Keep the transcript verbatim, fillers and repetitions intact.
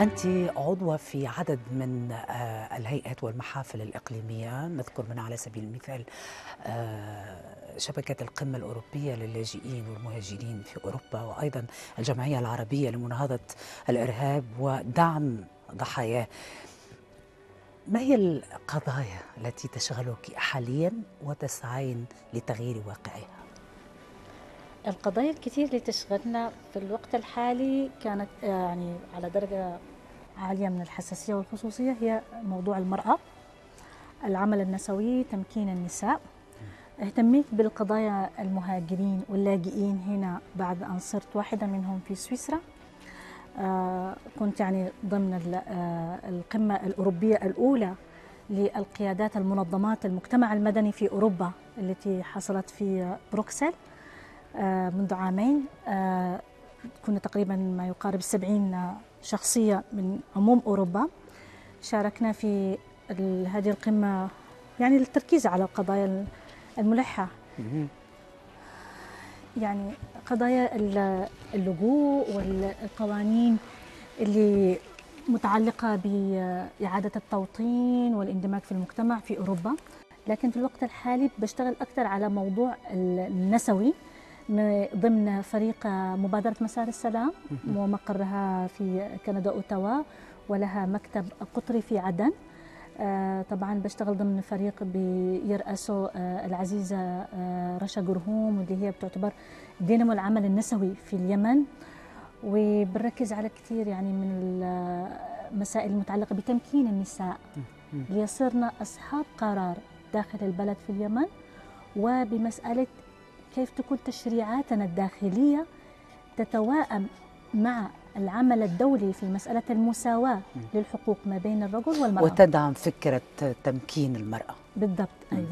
أنت عضوة في عدد من الهيئات والمحافل الإقليمية، نذكر منها على سبيل المثال شبكة القمة الأوروبية للاجئين والمهاجرين في أوروبا، وأيضا الجمعية العربية لمناهضة الإرهاب ودعم ضحاياه. ما هي القضايا التي تشغلك حاليا وتسعين لتغيير واقعها؟ القضايا الكثير اللي تشغلنا في الوقت الحالي كانت يعني على درجة عالية من الحساسية والخصوصية، هي موضوع المرأة، العمل النسوي، تمكين النساء. اهتميت بالقضايا المهاجرين واللاجئين هنا بعد أن صرت واحدة منهم في سويسرا. كنت يعني ضمن القمة الأوروبية الأولى للقيادات المنظمات المجتمع المدني في أوروبا التي حصلت في بروكسل منذ عامين. كنا تقريبا ما يقارب سبعين شخصية من عموم أوروبا، شاركنا في هذه القمة يعني للتركيز على القضايا الملحة، يعني قضايا اللجوء والقوانين اللي متعلقة بإعادة التوطين والاندماج في المجتمع في أوروبا. لكن في الوقت الحالي بشتغل أكثر على موضوع النسوي ضمن فريق مبادرة مسار السلام ومقرها في كندا أوتاوا، ولها مكتب قطري في عدن. طبعا بشتغل ضمن فريق بيرأسه العزيزة رشا جرهوم، واللي هي بتعتبر دينامو العمل النسوي في اليمن، وبنركز على كثير يعني من المسائل المتعلقة بتمكين النساء ليصيرن أصحاب قرار داخل البلد في اليمن، وبمسألة كيف تكون تشريعاتنا الداخلية تتواءم مع العمل الدولي في مسألة المساواة للحقوق ما بين الرجل والمرأة، وتدعم فكرة تمكين المرأة بالضبط. أيوة.